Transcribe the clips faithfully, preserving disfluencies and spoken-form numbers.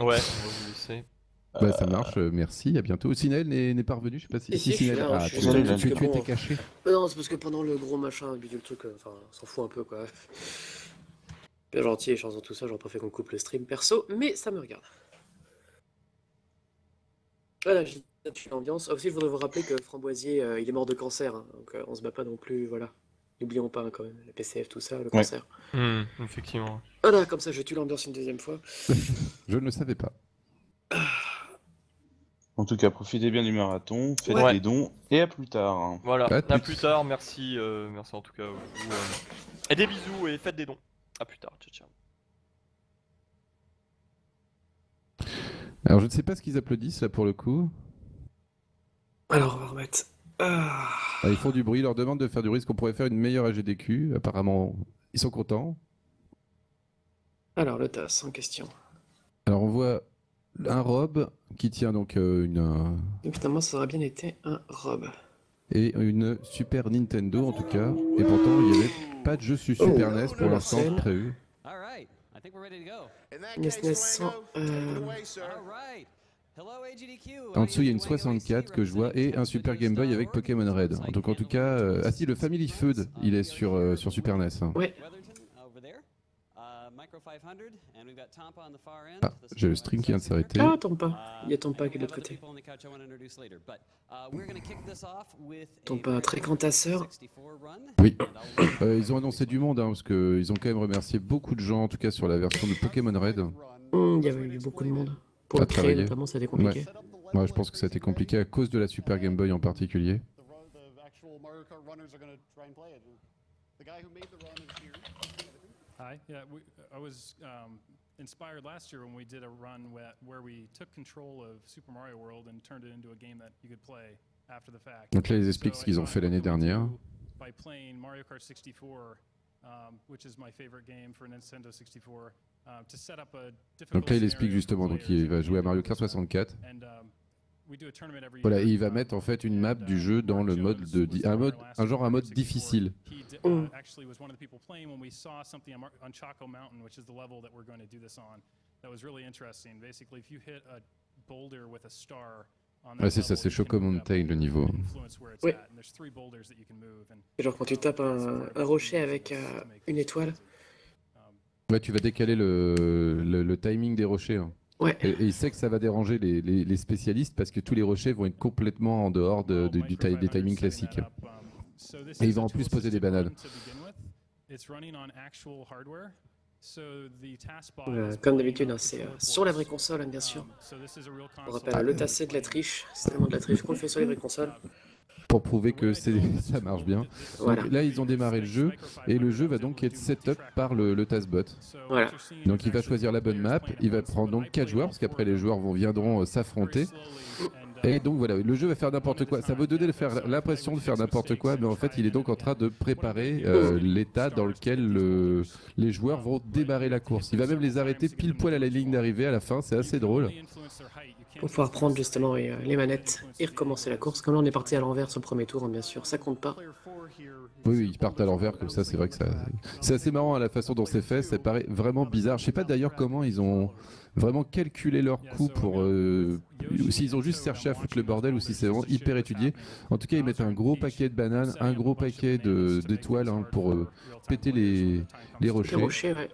Ouais, bah, ça marche, euh... merci, à bientôt. Sinael n'est pas revenu, je sais pas si. Si, si, si Sinael, ah, tu, tu, tu, tu étais caché. Mais non, c'est parce que pendant le gros machin, bidule truc, enfin, euh, s'en fout un peu quoi. Bien gentil, et chanson tout ça, j'aurais pas fait qu'on coupe le stream perso, mais ça me regarde. Voilà, j'ai l'ambiance. Ah, aussi, je voudrais vous rappeler que Framboisier, euh, il est mort de cancer, hein, donc euh, on se bat pas non plus, voilà. N'oublions pas hein, quand même, la P C F, tout ça, le ouais. cancer. Mmh, effectivement. Voilà, comme ça, je tue l'ambiance une deuxième fois. Je ne le savais pas. En tout cas, profitez bien du marathon, faites ouais. des dons, et à plus tard. Hein. Voilà, à plus, plus tard, merci, euh, merci en tout cas. Vous, euh... Et des bisous et faites des dons. À plus tard, ciao ciao. Alors je ne sais pas ce qu'ils applaudissent là pour le coup. Alors on va remettre... Ah. Ah, ils font du bruit, ils leur demandent de faire du bruit, qu'on pourrait faire une meilleure A G D Q, apparemment ils sont contents. Alors le T A S en question. Alors on voit... Un Rob qui tient donc euh, une... Euh... Putain, moi ça aurait bien été un Rob. Et une Super Nintendo en tout cas. Et pourtant il n'y avait pas de jeu sur oh, Super N E S pour l'instant prévu. En dessous il y a une soixante-quatre que je vois et un Super Game Boy avec Pokémon Red. Donc en tout cas... Euh... Ah si, le Family Feud il est sur, euh, sur Super N E S. Hein. Ouais. Ah, j'ai le stream qui vient de s'arrêter. Ah, Tompa. Il y a Tompa qui est de l'autre côté. Tompa, très grand tasseur. Oui. Euh, ils ont annoncé du monde, hein, parce qu'ils ont quand même remercié beaucoup de gens, en tout cas sur la version de Pokémon Red. Mmh, il y avait eu beaucoup de monde. Pour le créer, notamment, ça a été compliqué. Ouais. Ouais, je pense que ça a été compliqué à cause de la Super Game Boy en particulier. Hi, yeah, we, I was um, inspired last year when we did a run where, where we took control of Super Mario World and turned it into a game that you could play after the fact. Donc là, ils expliquent ce qu'ils ont fait l'année dernière. By playing Mario Kart sixty-four, um, which is my favorite game for Nintendo sixty-four, uh, to set up a difficult. Donc là, il explique justement, donc il va jouer à Mario Kart soixante-quatre. And, um, voilà, et il va mettre en fait une map du jeu dans le mode de un mode un genre un mode difficile. Oh. Ouais, c'est ça, c'est Choco Mountain le niveau. Oui. Et genre quand tu tapes un, un rocher avec euh, une étoile. Ouais, tu vas décaler le le, le timing des rochers. Hein. Ouais. Et, et il sait que ça va déranger les, les, les spécialistes parce que tous les rochers vont être complètement en dehors de, de, du des timings classiques. Et il va en plus poser des bananes. Euh, comme d'habitude, hein, c'est euh, sur la vraie console, bien sûr. On rappelle ah, le tassé de la triche, c'est tellement de la triche qu'on le fait sur les vraies consoles. Pour prouver que ça marche bien. Voilà. Donc, là, ils ont démarré le jeu et le jeu va donc être set-up par le, le TASBot. Voilà. Donc il va choisir la bonne map, il va prendre donc quatre joueurs parce qu'après les joueurs vont, viendront euh, s'affronter. Et donc voilà, le jeu va faire n'importe quoi. Ça va donner l'impression de faire n'importe quoi, mais en fait il est donc en train de préparer euh, l'état dans lequel le, les joueurs vont démarrer la course. Il va même les arrêter pile poil à la ligne d'arrivée à la fin, c'est assez drôle. Pour pouvoir prendre justement et, euh, les manettes et recommencer la course. Comme là on est parti à l'envers sur le premier tour, hein, bien sûr, ça compte pas. Oui, oui, ils partent à l'envers comme ça, c'est vrai que ça... C'est assez marrant à la façon dont c'est fait, ça paraît vraiment bizarre. Je sais pas d'ailleurs comment ils ont vraiment calculé leur coût pour... Euh, s'ils ont juste cherché à foutre le bordel ou si c'est vraiment hyper étudié. En tout cas, ils mettent un gros paquet de bananes, un gros paquet d'étoiles hein, pour euh, péter les, les rochers. Les rochers, ouais.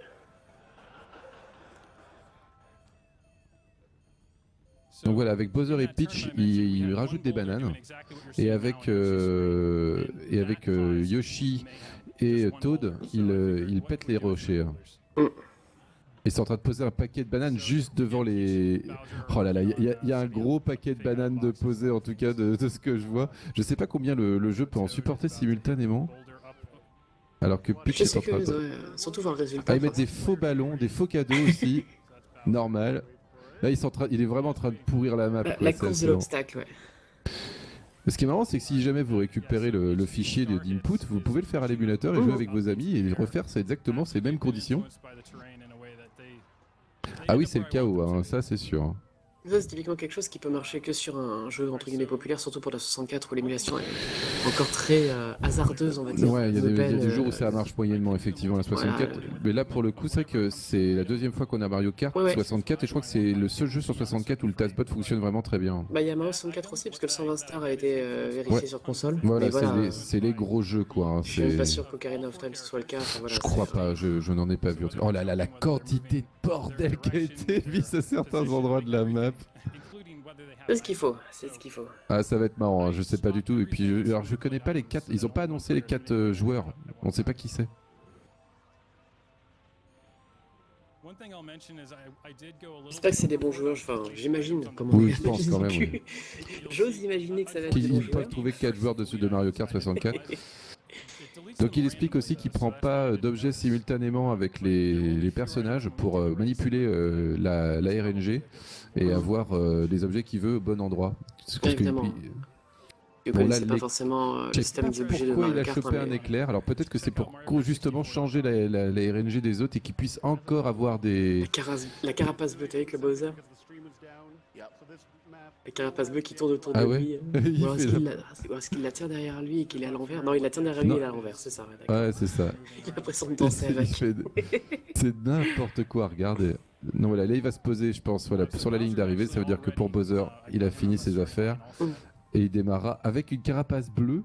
Donc voilà, avec Bowser et Peach, ils, ils rajoutent des bananes. Et avec, euh, et avec euh, Yoshi et Toad, ils, ils pètent les rochers. Ils sont en train de poser un paquet de bananes juste devant les... Oh là là, il y, y a un gros paquet de bananes de poser en tout cas de, de ce que je vois. Je sais pas combien le, le jeu peut en supporter simultanément. Alors que Peach est en train de... Surtout voir le résultat. Ah, ils mettent des faux ballons, des faux cadeaux aussi. Normal. Là, il est, en train, il est vraiment en train de pourrir la map. La, quoi, la course de l'obstacle, ouais. Ce qui est marrant, c'est que si jamais vous récupérez le, le fichier d'input, vous pouvez le faire à l'émulateur et oh. jouer avec vos amis et refaire exactement ces mêmes conditions. Ah oui, c'est le chaos, hein, ça c'est sûr. Ça, c'est typiquement quelque chose qui peut marcher que sur un jeu entre guillemets populaire, surtout pour la soixante-quatre où l'émulation est encore très euh, hasardeuse, on va dire. Ouais, il y a des, peine, y a des jours où ça marche moyennement, effectivement, la soixante-quatre. Voilà. Mais là, pour le coup, c'est vrai que c'est la deuxième fois qu'on a Mario Kart ouais, ouais. soixante-quatre, et je crois que c'est le seul jeu sur soixante-quatre où le TASBot fonctionne vraiment très bien. Bah, il y a Mario soixante-quatre aussi, parce que le cent vingt Star a été euh, vérifié ouais. sur console. Voilà, c'est voilà, les, les gros jeux, quoi. Hein, je suis même pas sûr qu'Ocarina of Time ce soit le cas. Enfin, voilà, je crois pas, je, je n'en ai pas vu. Oh là là, la quantité de bordel qui a été mise à certains endroits de la map. C'est ce qu'il faut, c'est ce qu'il faut. Ah, ça va être marrant, hein, je sais pas du tout. Et puis, je, alors je connais pas les quatre, ils ont pas annoncé les quatre euh, joueurs, on sait pas qui c'est. J'espère que c'est des bons joueurs, enfin, j'imagine. Oui, je pense quand même. Oui. J'ose imaginer que ça va être des bons joueurs. Ils peuvent trouver quatre joueurs dessus de Mario Kart soixante-quatre. Donc il explique aussi qu'il ne prend pas d'objets simultanément avec les, les personnages pour euh, manipuler euh, la, la R N G et avoir euh, les objets qu'il veut au bon endroit. Évidemment. Que, bon, là, les... pas forcément euh, le système des objets de Mario Kart. Pourquoi il a chopé un éclair ? Alors peut-être que c'est pour justement changer la, la, la R N G des autres et qu'ils puissent encore avoir des... La, cara... la carapace bleue avec le Bowser. La carapace bleue qui tourne autour ah de ouais lui. Ou alors est-ce qu'il la... est qu la tient derrière lui et qu'il est à l'envers? Non, il la tient derrière non. lui et il est à l'envers, c'est ça. Ouais, ouais c'est ça. J'ai l'impression de danser avec. Fait... c'est n'importe quoi, regardez. Non, voilà, là il va se poser, je pense, voilà, sur la ligne d'arrivée. Ça veut dire que pour Bowser, il a fini ses affaires. Mm. Et il démarra avec une carapace bleue.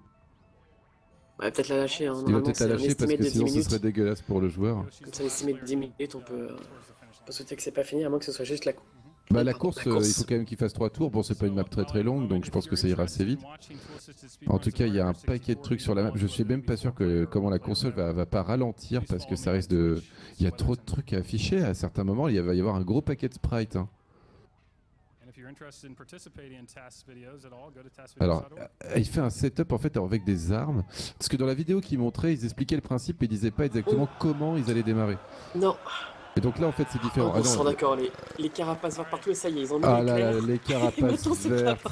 Ouais, peut-être la lâcher. Hein. Il va peut-être la lâcher parce que sinon ce serait dégueulasse pour le joueur. Comme ça, l'estimé de dix minutes, on peut, euh, on peut souhaiter que c'est pas fini, à moins que ce soit juste la coupe. Bah, la course, la course. Euh, il faut quand même qu'il fasse trois tours. Bon, c'est pas une map très très longue, donc je pense que ça ira assez vite. En tout cas, il y a un paquet de trucs sur la map. Je suis même pas sûr que comment la console va, va pas ralentir parce que ça risque de. Il y a trop de trucs à afficher à certains moments. Il va y avoir un gros paquet de sprites. Hein. Alors, il fait un setup en fait avec des armes. Parce que dans la vidéo qu'ils montraient, ils expliquaient le principe, mais ils disaient pas exactement oh. comment ils allaient démarrer. Non. Et donc là en fait c'est différent. Ah, on ah, non, d'accord, les, les carapaces vertes partout, et ça y est, ils ont mis ah là là, les carapaces vertes.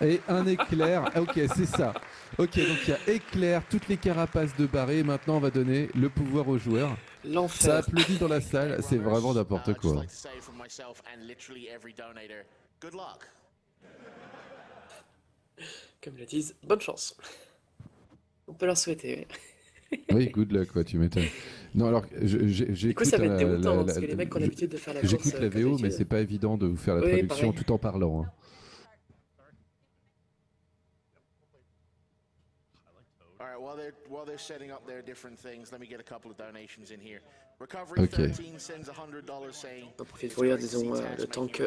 Et un éclair, ah, ok c'est ça. Ok, donc il y a éclair, toutes les carapaces de barré, et maintenant on va donner le pouvoir aux joueurs. Ça applaudit dans la salle, c'est vraiment n'importe quoi. Comme le disent, bonne chance. On peut leur souhaiter. Oui, good luck, quoi, tu m'étonnes. Non, alors, j'écoute la, la, la, la, la V O, mais c'est pas évident de vous faire la oui, traduction pareil. Tout en parlant. Hein. Ok. On profite pour lire, disons, euh, le temps que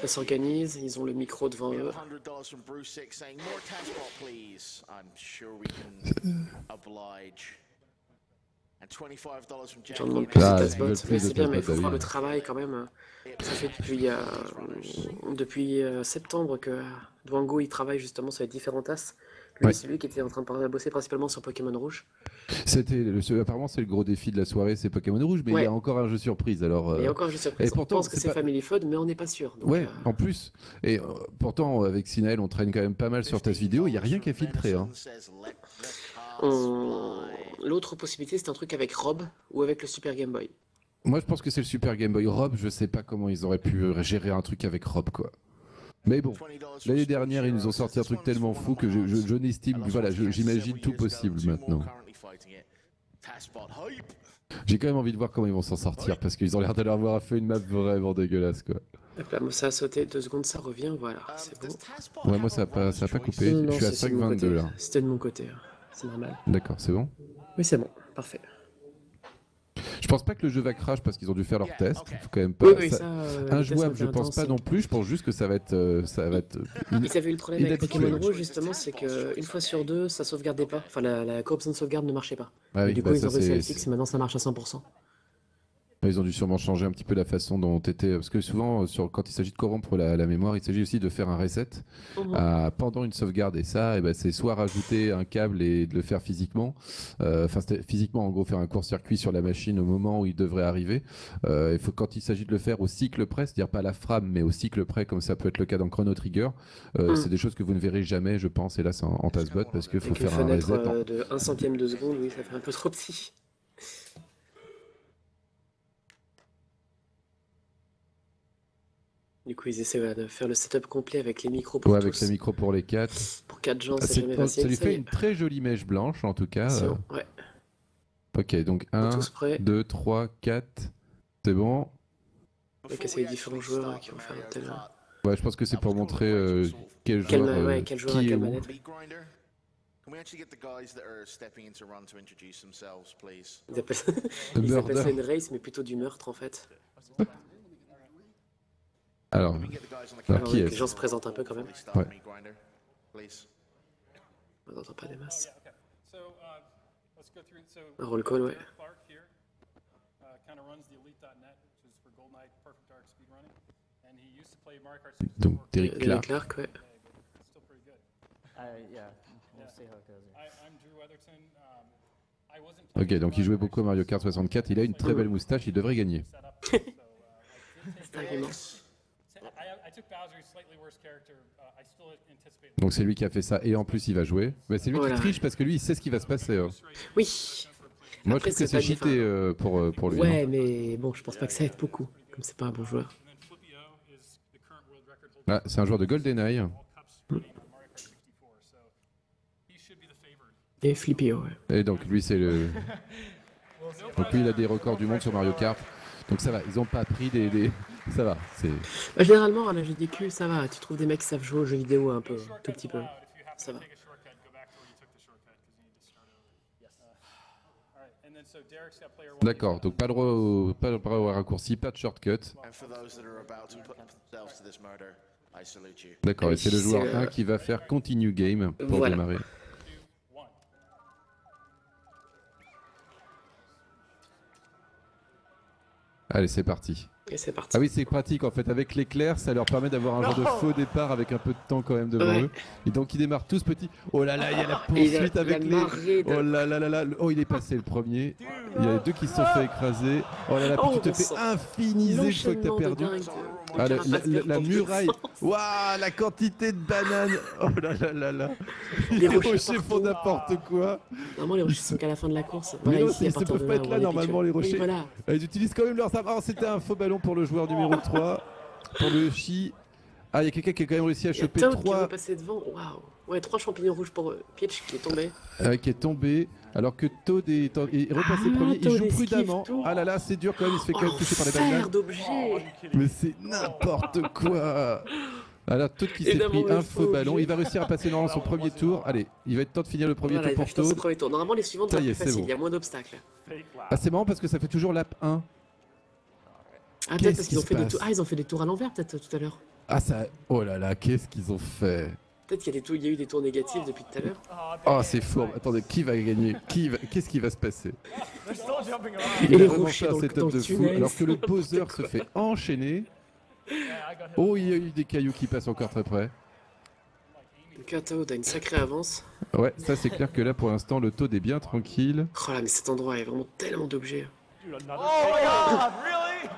ça s'organise, ils ont le micro devant eux. J'en demande plus de TASBot, mais c'est bien, mais il faut voir le travail quand même. Ça fait depuis, euh, depuis euh, septembre que Duango il travaille justement sur les différents tasses. Lui, ouais. c'est lui qui était en train de bosser principalement sur Pokémon Rouge. C'était, apparemment, c'est le gros défi de la soirée, c'est Pokémon Rouge, mais ouais. il y a encore un jeu surprise. Alors, euh... Il y a encore un jeu surprise. Et pourtant, on pense que c'est pas... Family Feud, mais on n'est pas sûr. Donc, ouais, euh... en plus. Et euh, pourtant, avec Sinael, on traîne quand même pas mal sur ta vidéo. Il n'y a rien qu'à filtrer. Hein. On... L'autre possibilité, c'est un truc avec Rob ou avec le Super Game Boy. Moi, je pense que c'est le Super Game Boy. Rob, je sais pas comment ils auraient pu gérer un truc avec Rob, quoi. Mais bon, l'année dernière, ils nous ont sorti un truc tellement fou que je, je, je n'estime, voilà, j'imagine tout possible maintenant. J'ai quand même envie de voir comment ils vont s'en sortir, parce qu'ils ont l'air d'avoir fait une map vraiment dégueulasse, quoi. Moi ça a sauté, deux secondes, ça revient, voilà, c'est bon. Ouais, moi ça n'a pas, pas coupé, non, non, je suis à cinq vingt-deux là. C'était de mon côté, c'est normal. D'accord, c'est bon? Oui, c'est bon, parfait. Je pense pas que le jeu va crash parce qu'ils ont dû faire leur test. Faut quand même pas. Oui, oui, ça, euh, injouable, je pense pas non plus. Je pense juste que ça va être, euh, ça va être. In... Ils avaient eu le problème avec Pokémon Rouge justement, c'est que une fois sur deux, ça sauvegardait pas. Enfin, la, la corruption de sauvegarde ne marchait pas. Ah oui, du coup, bah, ils ont réussi à le fixe et maintenant ça marche à cent pour cent. Ils ont dû sûrement changer un petit peu la façon dont était, parce que souvent, sur, quand il s'agit de corrompre la, la mémoire, il s'agit aussi de faire un reset mmh. à, pendant une sauvegarde. Et ça, ben, c'est soit rajouter un câble et de le faire physiquement, enfin euh, physiquement en gros faire un court-circuit sur la machine au moment où il devrait arriver. Euh, il faut, quand il s'agit de le faire au cycle près, c'est-à-dire pas à la frame, mais au cycle près, comme ça peut être le cas dans Chrono Trigger, euh, mmh. c'est des choses que vous ne verrez jamais, je pense, hélas, en, en TASBot, parce qu'il faut faire une fenêtre, un reset. Euh, en... de un centième de seconde, oui, ça fait un peu trop petit. Du coup, ils essaient voilà, de faire le setup complet avec les micros pour ouais, tous. avec les micros pour les quatre. Pour quatre gens, ah, c'est jamais facile. Ça lui fait ça, une et... très jolie mèche blanche, en tout cas. Euh... Bon, ouais. Ok, donc un, deux, trois, quatre, c'est bon. On va casser les différents joueurs qui vont faire un tel... Ouais, je pense que c'est pour montrer euh, quel, quel joueur, euh, ouais, quel joueur qui est où. Ils appellent... Ils appellent ça une race, mais plutôt du meurtre, en fait. Alors, alors qui est... les gens se présentent un peu quand même. Ouais. On n'entend pas des masses. Un roll call, ouais. Donc, Derek Clark. Derek Clark, ouais. Ok, donc il jouait beaucoup à Mario Kart soixante-quatre. Il a une très belle moustache, il devrait gagner. Donc c'est lui qui a fait ça et en plus il va jouer. Mais c'est lui voilà. qui triche parce que lui il sait ce qui va se passer. Hein. Oui. Moi Après, je trouve que c'est cheaté euh, pour, euh, pour lui. Ouais, non mais bon, je pense pas que ça aide beaucoup, comme c'est pas un bon joueur. Ah, c'est un joueur de GoldenEye. Mm. Et Flippio, ouais. Et donc lui c'est le... Donc lui il a des records du monde sur Mario Kart. Donc ça va, ils ont pas pris des... des... Ça va, c'est... Bah, généralement à la G D Q ça va, tu trouves des mecs qui savent jouer aux jeux vidéo un peu, tout petit peu. Ça va. D'accord, donc pas de droit au, pas de droit au raccourci, pas de shortcut. D'accord, et c'est le joueur un qui va faire continue game pour voilà. démarrer. Allez, c'est parti. Et c'est parti. Ah oui, c'est pratique en fait. Avec l'éclair, ça leur permet d'avoir un non. genre de faux départ avec un peu de temps quand même devant ouais. eux. Et donc ils démarrent tous petits. Oh là là, il y a la poursuite a, avec les. De... Oh là là là là. Oh, il est passé le premier. Il y a les deux qui se sont fait écraser. Oh là là, oh, puis tu te fais infiniser une fois que t'as perdu. Ah, la, la, la, la muraille. Waouh, la quantité de bananes. Oh là là là là. Les rochers font n'importe quoi. Normalement, les rochers sont qu'à la fin de la course. Voilà, non, ici, ils ne peuvent pas être là normalement, les rochers. Ils utilisent quand même leur sabre. Oh, c'était un faux ballon pour le joueur numéro trois, pour le Yoshi. Ah, il y a quelqu'un qui a quand même réussi à choper trois. Devant. Wow. Ouais, trois champignons rouges pour euh, Peach qui est tombé. Euh, qui est tombé, alors que Toad est, est repassé ah, premier. Il joue prudemment. Tout. Ah là là, c'est dur quand même, il se fait oh, quand même toucher par les bananes. Mais c'est n'importe quoi. Alors Toad qui s'est pris un faux ballon. Il va réussir à passer normalement son premier tour. Allez, il va être temps de finir le premier voilà, tour pour Toad. Normalement, les suivantes sont plus faciles, il y a moins d'obstacles. Ah, c'est marrant parce que ça fait toujours lap un. Ah, peut-être parce qu'ils ont fait des tours. Ah, ils ont fait des tours à l'envers, peut-être tout à l'heure. Ah, ça. Oh là là, qu'est-ce qu'ils ont fait? Peut-être qu'il y, tours... y a eu des tours négatifs depuis tout à l'heure. Oh, c'est fourbe. Attendez, qui va gagner? Qui va... Qu'est-ce qui va se passer? Il a vraiment fait un setup de fou, alors que le Bowser se fait enchaîner. Oh, il y a eu des cailloux qui passent encore très près. Le Kato a une sacrée avance. Ouais, ça, c'est clair que là, pour l'instant, le Toad est bien tranquille. Oh là, mais cet endroit, il y a vraiment tellement d'objets. Oh my god, really?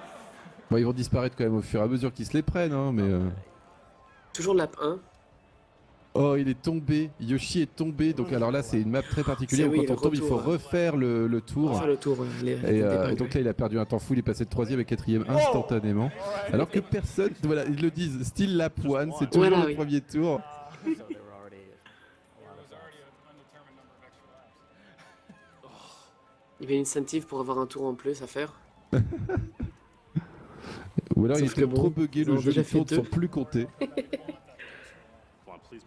Bon, ils vont disparaître quand même au fur et à mesure qu'ils se les prennent, hein, mais... Euh... Toujours lap un. Oh, il est tombé. Yoshi est tombé. Donc, alors là, c'est une map très particulière où oui, quand on tombe, retour, il faut refaire le, le tour. Enfin, le tour les, et euh, donc là, il a perdu un temps fou. Il est passé de troisième et quatrième instantanément. Alors que personne... Voilà, ils le disent. Still lap un, c'est toujours voilà, le oui. premier tour. Il y avait une incentive pour avoir un tour en plus à faire. Ou alors Sauf il est bon, trop bugué, le jeu, les tours ne sont plus comptés.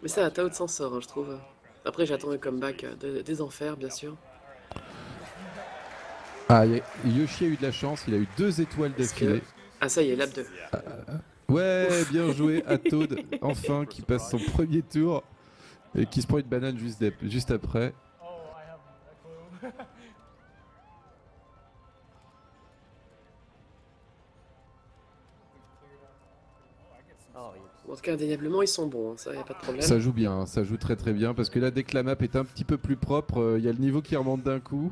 Mais ça, Toad s'en sort, hein, je trouve. Après, j'attends le comeback de, des enfers, bien sûr. Ah, Yoshi a eu de la chance, il a eu deux étoiles d'affilée. Que... Ah, ça y est, lap deux. Ah, ouais, bien joué à Toad, enfin, qui passe son premier tour et qui se prend une banane juste, de... juste après. En tout cas, indéniablement, ils sont bons, hein. Ça, y a pas de problème. Ça joue bien, hein. Ça joue très très bien, parce que là, dès que la map est un petit peu plus propre, il euh, y a le niveau qui remonte d'un coup.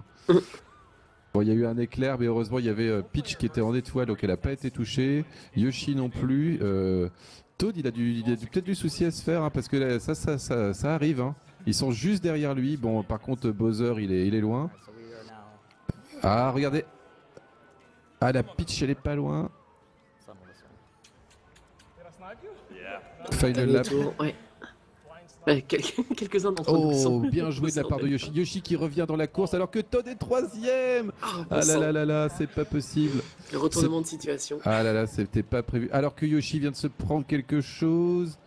Bon, il y a eu un éclair, mais heureusement, il y avait euh, Peach qui était en étoile, donc elle n'a pas été touchée. Yoshi non plus. Euh, Toad, il a, du, il a peut-être du souci à se faire, hein, parce que là, ça, ça, ça, ça arrive. Hein. Ils sont juste derrière lui. Bon, par contre, Bowser, il est, il est loin. Ah, regardez. Ah, la Peach, elle est pas loin. Final lap. Ouais. Ouais, quel Quelques-uns d'entre nous. Oh, sont, bien joué de la part de Yoshi. Yoshi qui revient dans la course alors que Toad est troisième. Ah, ah là là là là, c'est pas possible. Le retournement de situation. Ah là là, c'était pas prévu. Alors que Yoshi vient de se prendre quelque chose.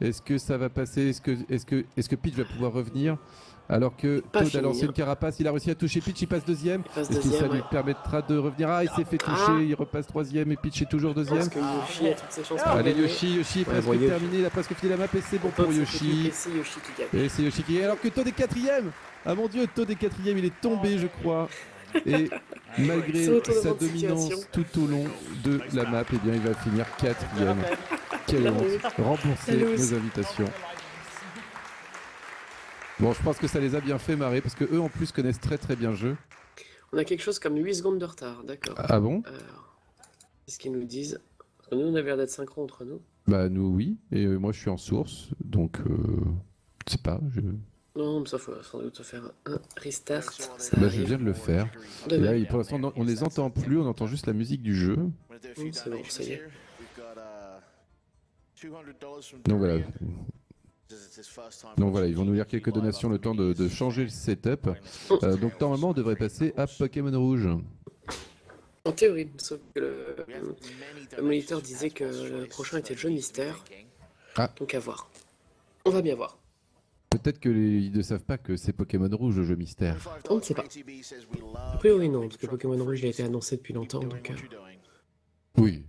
Est-ce que ça va passer? Est-ce que, est-ce que, est-ce que Peach va pouvoir revenir? Alors que Toad a lancé une carapace, il a réussi à toucher Peach, il passe deuxième. Est-ce que ça ouais. lui permettra de revenir? Ah, il s'est fait toucher, ah. il repasse troisième et Peach est toujours deuxième. Parce que Yoshi a toutes ses chances. Allez, Yoshi, Yoshi est presque ouais, bon, terminé, il a presque fini la map et c'est bon pour Yoshi. Et c'est Yoshi qui gagne. Et c'est Yoshi qui gagne. Alors que Toad est quatrième. Ah mon dieu, Toad est quatrième, il est tombé, je crois. Et malgré sa dominance tout au long de la map, eh bien, il va finir quatrième. Quelle honte. Rembourser nos invitations. Bon, je pense que ça les a bien fait marrer, parce que eux en plus connaissent très très bien le jeu. On a quelque chose comme huit secondes de retard, d'accord. Ah bon? C'est ce qu'ils nous disent. Nous, on avait l'air d'être synchro entre nous. Bah nous, oui, et euh, moi je suis en source, donc euh, je sais pas, je... Non, mais ça faut sans doute faire un restart, ça Bah arrive. Je viens de le faire. Et là, pour l'instant, on, on les entend plus, on entend juste la musique du jeu. Mmh, c'est bon, ça y est. Donc voilà. Donc voilà, ils vont nous lire quelques donations le temps de, de changer le setup. Euh, donc normalement, on devrait passer à Pokémon Rouge. En théorie, sauf que le, le moniteur disait que le prochain était le jeu mystère. Ah. Donc à voir. On va bien voir. Peut-être qu'ils ne savent pas que c'est Pokémon Rouge le jeu mystère. On ne sait pas. A priori non, parce que Pokémon Rouge a été annoncé depuis longtemps. Donc, euh... Oui.